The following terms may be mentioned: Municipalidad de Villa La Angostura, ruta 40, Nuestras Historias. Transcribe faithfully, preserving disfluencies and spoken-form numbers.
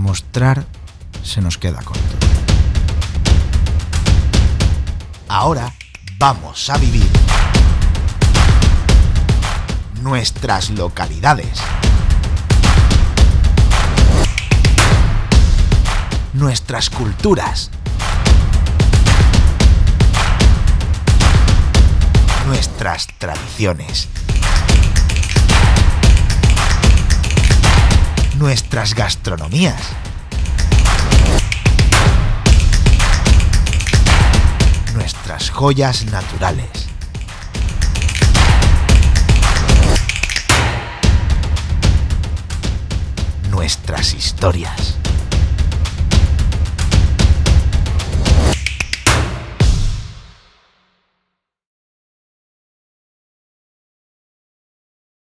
mostrar se nos queda corto. Ahora vamos a vivir nuestras localidades, nuestras culturas, nuestras tradiciones, nuestras gastronomías, nuestras joyas naturales. Nuestras historias.